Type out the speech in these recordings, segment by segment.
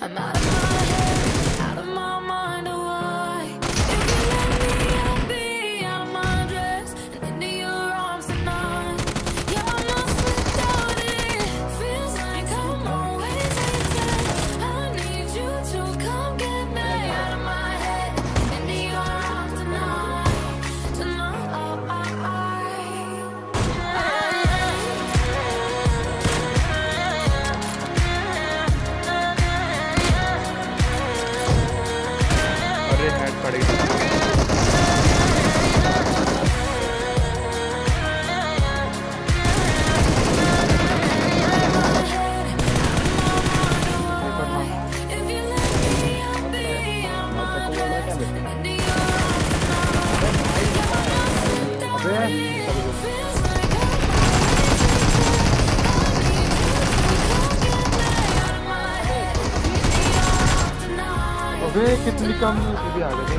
I'm out of my head, out of my mind. Why? If you let me, I'll be out of my dress and into your arms tonight. You're almost without it. Feels like I'm always taken. I need you to come get me. Out of my head, into your arms tonight. Tonight, oh, कितनी कम भी आ गई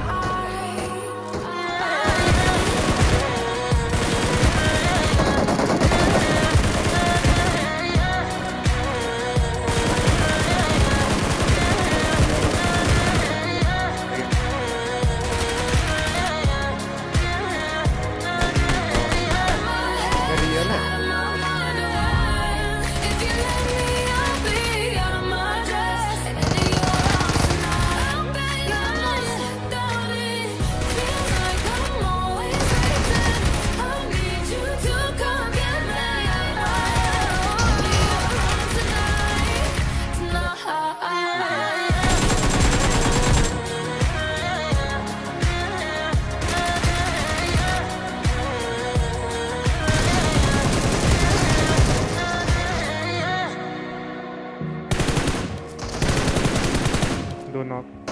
knock.